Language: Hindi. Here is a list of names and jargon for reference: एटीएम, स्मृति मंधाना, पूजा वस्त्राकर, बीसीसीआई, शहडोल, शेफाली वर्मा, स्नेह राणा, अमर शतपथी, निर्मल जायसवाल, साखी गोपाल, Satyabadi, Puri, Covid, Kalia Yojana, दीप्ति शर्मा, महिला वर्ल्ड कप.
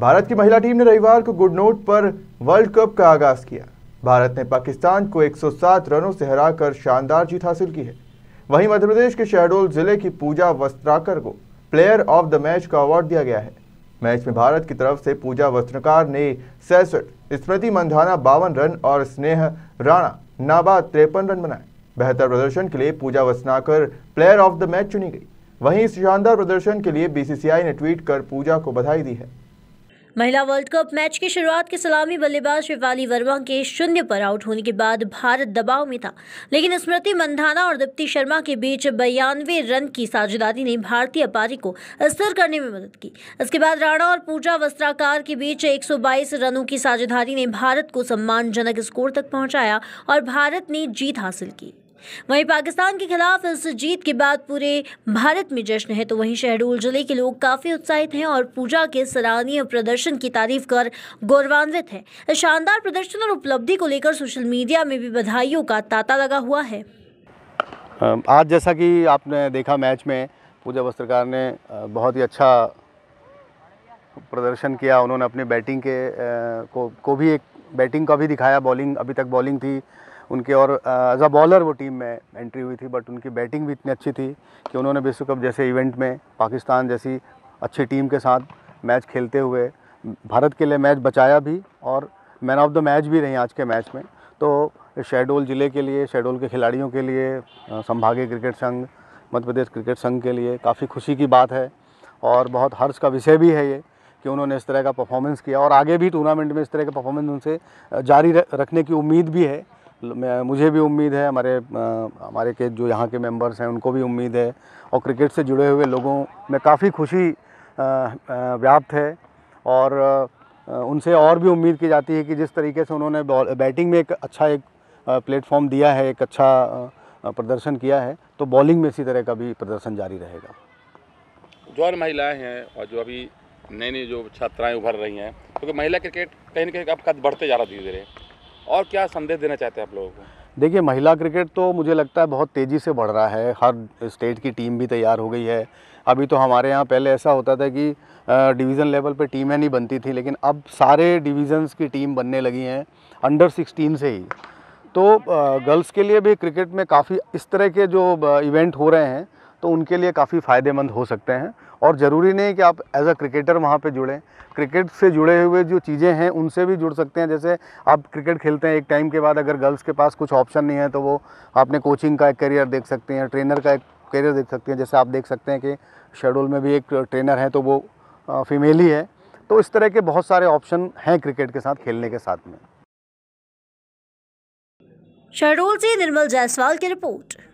भारत की महिला टीम ने रविवार को गुड नोट पर वर्ल्ड कप का आगाज किया। भारत ने पाकिस्तान को 107 रनों से हराकर शानदार जीत हासिल की है। वहीं मध्य प्रदेश के शहडोल जिले की पूजा वस्त्राकर को प्लेयर ऑफ द मैच का अवार्ड दिया गया है। मैच में भारत की तरफ से पूजा वस्त्राकर ने 66, स्मृति मंधाना 52 रन और स्नेह राणा नाबाद 53 रन बनाए। बेहतर प्रदर्शन के लिए पूजा वस्त्राकर player of the match चुनी गई। वहीं इस शानदार प्रदर्शन के लिए बीसीसीआई ने ट्वीट कर पूजा को बधाई दी है। महिला वर्ल्ड कप मैच की शुरुआत के सलामी बल्लेबाज शेफाली वर्मा के 0 पर आउट होने के बाद भारत दबाव में था, लेकिन स्मृति मंधाना और दीप्ति शर्मा के बीच 92 रन की साझेदारी ने भारतीय पारी को स्थिर करने में मदद की। इसके बाद राणा और पूजा वस्त्राकर के बीच 122 रनों की साझेदारी ने भारत को सम्मानजनक स्कोर तक पहुँचाया और भारत ने जीत हासिल की। वहीं पाकिस्तान के खिलाफ इस जीत के बाद पूरे भारत में जश्न है, तो वहीं शहडोल जिले के लोग काफी उत्साहित हैं और पूजा के सराहनीय प्रदर्शन की तारीफ कर गौरवान्वित हैं। इस शानदार प्रदर्शन और उपलब्धि को लेकर सोशल मीडिया में भी बधाइयों का तांता लगा हुआ है। आज जैसा कि आपने देखा मैच में पूजा वस्त्राकर ने बहुत ही अच्छा प्रदर्शन किया। उन्होंने अपने बैटिंग को भी एक बैटिंग का भी दिखाया। बॉलिंग अभी तक बॉलिंग थी उनके और एज अ बॉलर वो टीम में एंट्री हुई थी, बट उनकी बैटिंग भी इतनी अच्छी थी कि उन्होंने विश्व कप जैसे इवेंट में पाकिस्तान जैसी अच्छी टीम के साथ मैच खेलते हुए भारत के लिए मैच बचाया भी और मैन ऑफ द मैच भी रही आज के मैच में। तो शहडोल ज़िले के लिए, शहडोल के खिलाड़ियों के लिए, संभागीय क्रिकेट संघ, मध्य प्रदेश क्रिकेट संघ के लिए काफ़ी खुशी की बात है और बहुत हर्ष का विषय भी है ये कि उन्होंने इस तरह का परफॉर्मेंस किया और आगे भी टूर्नामेंट में इस तरह का परफॉर्मेंस उनसे जारी रखने की उम्मीद भी है। मुझे भी उम्मीद है, हमारे के जो यहाँ के मेंबर्स हैं उनको भी उम्मीद है और क्रिकेट से जुड़े हुए लोगों में काफ़ी खुशी व्याप्त है और उनसे और भी उम्मीद की जाती है कि जिस तरीके से उन्होंने बैटिंग में एक अच्छा प्लेटफॉर्म दिया है, एक अच्छा प्रदर्शन किया है, तो बॉलिंग में इसी तरह का भी प्रदर्शन जारी रहेगा। जो और महिलाएँ हैं और जो अभी नई जो छात्राएँ उभर रही हैं, क्योंकि महिला क्रिकेट कहीं ना कहीं अब कद बढ़ते जा रहा धीरे धीरे, और क्या संदेश देना चाहते हैं आप लोगों को? देखिए, महिला क्रिकेट तो मुझे लगता है बहुत तेज़ी से बढ़ रहा है। हर स्टेट की टीम भी तैयार हो गई है। अभी तो हमारे यहाँ पहले ऐसा होता था कि डिवीज़न लेवल पे टीमें नहीं बनती थी, लेकिन अब सारे डिवीज़न्स की टीम बनने लगी हैं अंडर 16 से ही। तो गर्ल्स के लिए भी क्रिकेट में काफ़ी इस तरह के जो इवेंट हो रहे हैं तो उनके लिए काफ़ी फ़ायदेमंद हो सकते हैं। और ज़रूरी नहीं कि आप एज अ क्रिकेटर वहाँ पे जुड़ें, क्रिकेट से जुड़े हुए जो चीज़ें हैं उनसे भी जुड़ सकते हैं। जैसे आप क्रिकेट खेलते हैं, एक टाइम के बाद अगर गर्ल्स के पास कुछ ऑप्शन नहीं है तो वो आपने कोचिंग का एक करियर देख सकते हैं, ट्रेनर का एक करियर देख सकते हैं। जैसे आप देख सकते हैं कि शेड्यूल में भी एक ट्रेनर है तो वो फीमेल ही है। तो इस तरह के बहुत सारे ऑप्शन हैं क्रिकेट के साथ खेलने के साथ में। शहडोल से निर्मल जायसवाल की रिपोर्ट।